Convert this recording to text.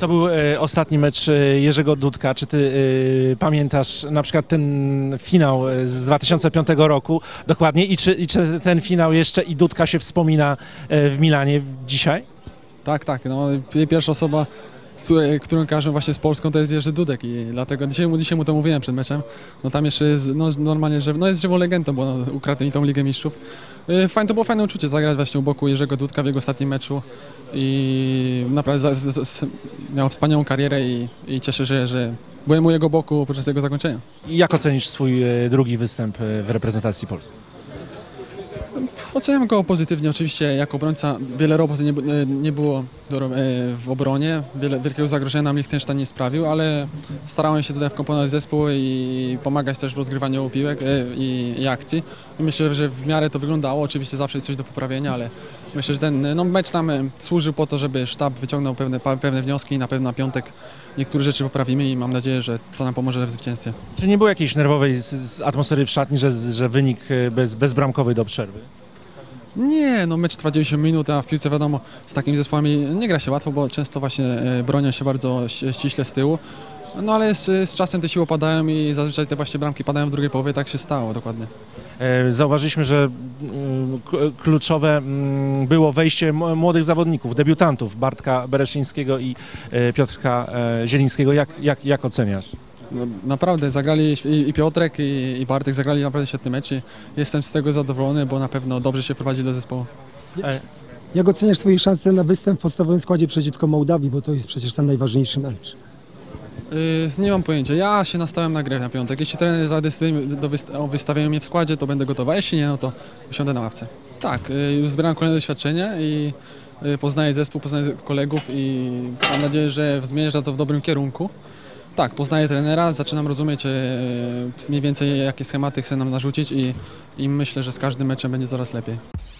To był ostatni mecz Jerzego Dudka. Czy ty pamiętasz na przykład ten finał z 2005 roku dokładnie i czy ten finał jeszcze i Dudka się wspomina w Milanie dzisiaj? Tak. No, pierwsza osoba, którą kojarzę właśnie z Polską, to jest Jerzy Dudek i dlatego dzisiaj mu to mówiłem przed meczem. No tam jeszcze jest, no, normalnie, że no jest żywą legendą, bo no, ukradł mi tą Ligę Mistrzów. Fajne, to było fajne uczucie zagrać właśnie u boku Jerzego Dudka w jego ostatnim meczu i naprawdę miał wspaniałą karierę i cieszę się, że byłem u jego boku podczas jego zakończenia. Jak ocenisz swój drugi występ w reprezentacji Polski? Oceniam go pozytywnie, oczywiście jako obrońca wiele roboty nie było w obronie, wielkiego zagrożenia nam Lichtenstein nie sprawił, ale starałem się tutaj wkomponować zespół i pomagać też w rozgrywaniu piłek i akcji. I myślę, że w miarę to wyglądało, oczywiście zawsze jest coś do poprawienia, ale myślę, że ten mecz nam służył po to, żeby sztab wyciągnął pewne wnioski i na pewno na piątek niektóre rzeczy poprawimy i mam nadzieję, że to nam pomoże w zwycięstwie. Czy nie było jakiejś nerwowej atmosfery w szatni, że wynik bezbramkowy do przerwy? Nie, no mecz trwa 90 minut, a w piłce wiadomo, z takimi zespołami nie gra się łatwo, bo często właśnie bronią się bardzo ściśle z tyłu. No ale z czasem te siły opadają i zazwyczaj te właśnie bramki padają w drugiej połowie, tak się stało dokładnie. Zauważyliśmy, że kluczowe było wejście młodych zawodników, debiutantów Bartka Bereszyńskiego i Piotrka Zielińskiego. Jak oceniasz? No, naprawdę zagrali i Piotrek i Bartek zagrali naprawdę świetny mecz i jestem z tego zadowolony, bo na pewno dobrze się prowadzi do zespołu. Jak oceniasz swoje szanse na występ w podstawowym składzie przeciwko Mołdawii, bo to jest przecież ten najważniejszy mecz? Nie mam pojęcia. Ja się nastawiam na grę na piątek. Jeśli trener zadecyduje o wystawieniu mnie w składzie, to będę gotowa. Jeśli nie, no to usiądę na ławce. Tak, już zbieram kolejne doświadczenia i poznaję zespół, poznaję kolegów i mam nadzieję, że zmierza to w dobrym kierunku. Tak, poznaję trenera, zaczynam rozumieć mniej więcej jakie schematy chce nam narzucić i myślę, że z każdym meczem będzie coraz lepiej.